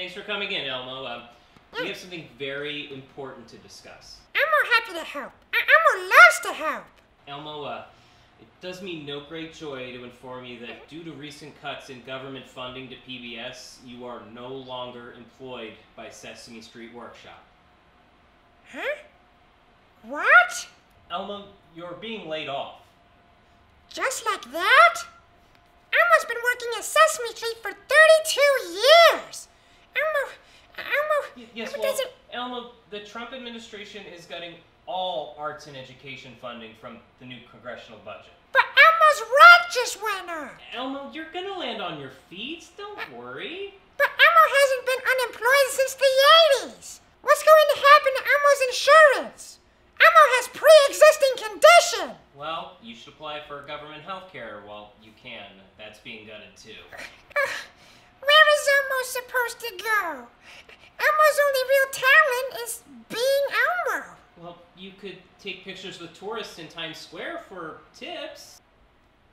Thanks for coming in, Elmo. We have something very important to discuss. I'm happy to help. Elmo loves to help. Elmo, it does me no great joy to inform you that due to recent cuts in government funding to PBS, you are no longer employed by Sesame Street Workshop. Huh? What? Elmo, you're being laid off. Just like that? Elmo's been working at Sesame Street for 32 years! Yes, well, Elmo, the Trump administration is gutting all arts and education funding from the new congressional budget. But Elmo's rent just went up! Elmo, you're gonna land on your feet, don't worry. But Elmo hasn't been unemployed since the 80s! What's going to happen to Elmo's insurance? Elmo has pre-existing condition! Well, you should apply for government health care while you can. That's being gutted too. Where is Elmo supposed to go? Elmo's only real talent is being Elmo. Well, you could take pictures with tourists in Times Square for tips.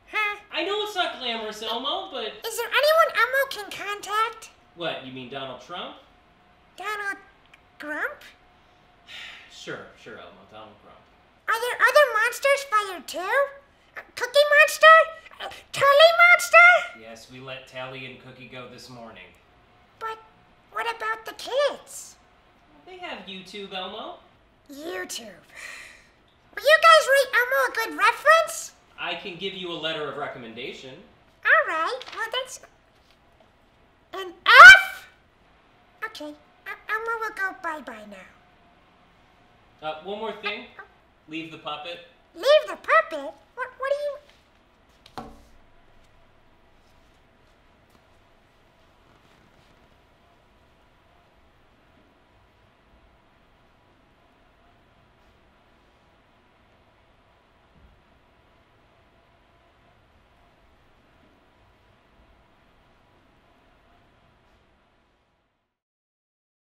Huh? I know it's not glamorous, Elmo, but... Is there anyone Elmo can contact? What, you mean Donald Trump? Donald Grump? Sure, Elmo, Donald Grump. Are there other monsters fired too? Cookie Monster? Tally Monster? Yes, we let Tally and Cookie go this morning. But what about the kids? They have YouTube, Elmo. YouTube. Will you guys rate Elmo a good reference? I can give you a letter of recommendation. All right, well that's... an F? Okay, Elmo will go bye-bye now. One more thing. Leave the puppet. Leave the puppet? Well,